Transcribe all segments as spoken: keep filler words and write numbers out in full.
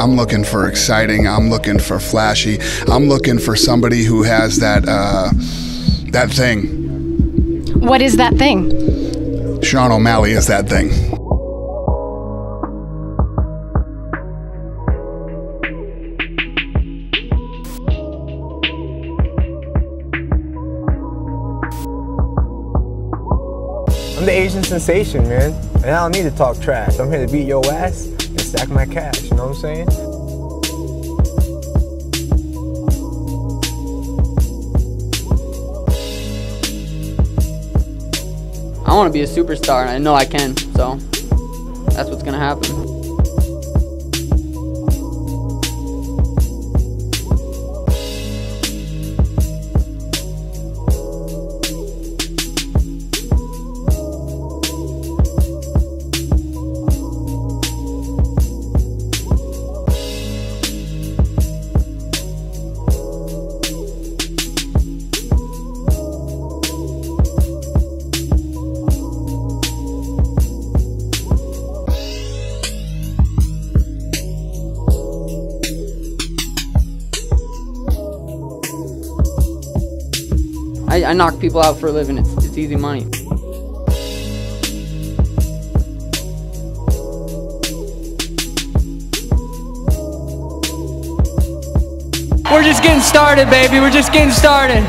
I'm looking for exciting. I'm looking for flashy. I'm looking for somebody who has that uh, that thing. What is that thing? Sean O'Malley is that thing. I'm the Asian sensation, man, and I don't need to talk trash. I'm here to beat your ass and stack my cash, you know what I'm saying? I want to be a superstar, and I know I can, so that's what's gonna happen. I, I knock people out for a living. It's, it's easy money. We're just getting started, baby. We're just getting started.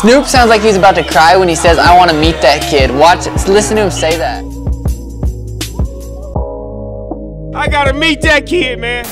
Snoop sounds like he's about to cry when he says, "I want to meet that kid." Watch, listen to him say that. I gotta meet that kid, man.